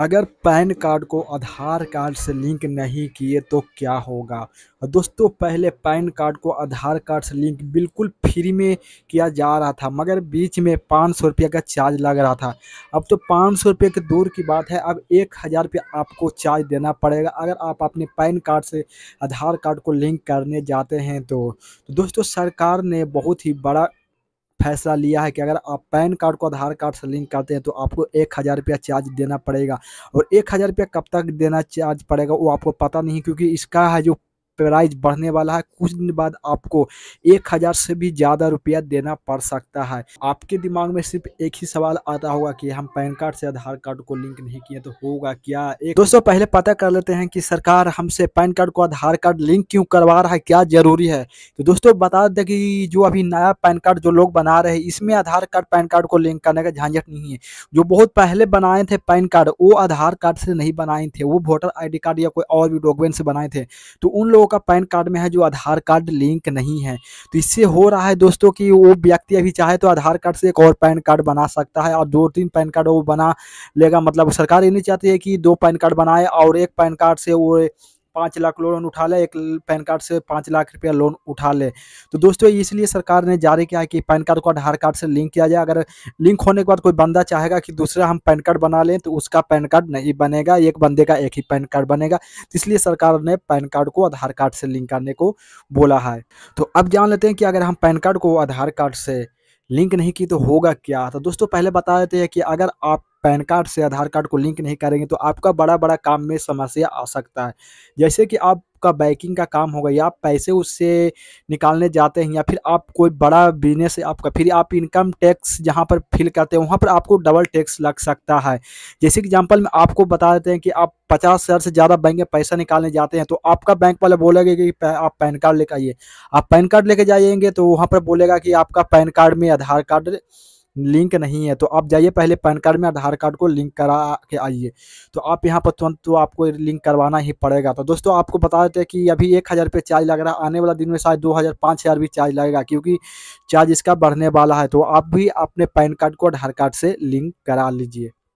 अगर pan card को Aadhaar card से लिंक नहीं किए तो क्या होगा। दोस्तों, पहले पैन कार्ड को आधार कार्ड से लिंक बिल्कुल फ्री में किया जा रहा था, मगर बीच में 500 रुपये का चार्ज लग रहा था। अब तो 500 रुपये के दूर की बात है, अब 1000 रुपये आपको चार्ज देना पड़ेगा अगर आप अपने पैन कार्ड से आधार कार्ड को लिंक करने जाते हैं। तो दोस्तों, सरकार ने बहुत ही बड़ा फैसला लिया है कि अगर आप पैन कार्ड को आधार कार्ड से लिंक करते हैं तो आपको 1000 रुपया चार्ज देना पड़ेगा। और 1000 रुपया कब तक देना चार्ज पड़ेगा वो आपको पता नहीं, क्योंकि इसका है जो प्राइस बढ़ने वाला है। कुछ दिन बाद आपको 1000 से भी ज़्यादा रुपया देना पड़ सकता है। आपके दिमाग में सिर्फ एक ही सवाल आता होगा कि हम पैन कार्ड से आधार कार्ड को लिंक नहीं किए तो होगा क्या। दोस्तों, पहले पता कर लेते हैं कि सरकार हमसे पैन कार्ड को आधार कार्ड लिंक क्यों करवा रहा है, क्या जरूरी है। तो दोस्तों, बता दें कि जो अभी नया पैन कार्ड जो लोग बना रहे हैं इसमें आधार कार्ड पैन कार्ड को लिंक करने का झंझट नहीं है। जो बहुत पहले बनाए थे पैन कार्ड वो आधार कार्ड से नहीं बनाए थे, वो वोटर ID कार्ड या कोई और भी डॉक्यूमेंट से बनाए थे। तो उन लोगों का पैन कार्ड में है जो आधार कार्ड लिंक नहीं है। तो इससे हो रहा है दोस्तों कि वो व्यक्ति अभी चाहे तो आधार कार्ड से एक और पैन कार्ड बना सकता है और 2-3 पैन कार्ड वो बना लेगा। मतलब सरकार ये नहीं चाहती है कि 2 पैन कार्ड बनाए और एक पैन कार्ड से वो 5 लाख लोन उठा ले, एक पैन कार्ड से 5 लाख रुपया लोन उठा ले। तो दोस्तों, इसलिए सरकार ने जारी किया है कि पैन कार्ड को आधार कार्ड से लिंक किया जाए। अगर लिंक होने के बाद कोई बंदा चाहेगा कि दूसरा हम पैन कार्ड बना लें तो उसका पैन कार्ड नहीं बनेगा, एक बंदे का एक ही पैन कार्ड बनेगा। इसलिए सरकार ने पैन कार्ड को आधार कार्ड से लिंक करने को बोला है। तो अब जान लेते हैं कि अगर हम पैन कार्ड को आधार कार्ड से लिंक नहीं की तो होगा क्या। तो दोस्तों, पहले बता देते हैं कि अगर आप पैन कार्ड से आधार कार्ड को लिंक नहीं करेंगे तो आपका बड़ा काम में समस्या आ सकता है। जैसे कि आपका बैंकिंग का काम होगा या आप पैसे उससे निकालने जाते हैं या फिर आप कोई बड़ा बिजनेस है आपका, फिर आप इनकम टैक्स जहां पर फिल करते हैं वहां पर आपको डबल टैक्स लग सकता है। जैसे एग्जाम्पल में आपको बता देते हैं कि आप 50,000 से ज़्यादा बैंक में पैसा निकालने जाते हैं तो आपका बैंक वाले बोलेगा कि आप पैन कार्ड लेकर आइए। आप पैन कार्ड लेकर जाइएंगे तो वहाँ पर बोलेगा कि आपका पैन कार्ड में आधार कार्ड लिंक नहीं है। तो आप जाइए पहले पैन कार्ड में आधार कार्ड को लिंक करा के आइए। तो आप यहाँ पर तुरंत तो आपको लिंक करवाना ही पड़ेगा। तो दोस्तों, आपको बता देते हैं कि अभी 1000 रुपये चार्ज लग रहा है, आने वाला दिन में शायद 2000-5000 भी चार्ज लगेगा, क्योंकि चार्ज इसका बढ़ने वाला है। तो आप भी अपने पैन कार्ड को आधार कार्ड से लिंक करा लीजिए।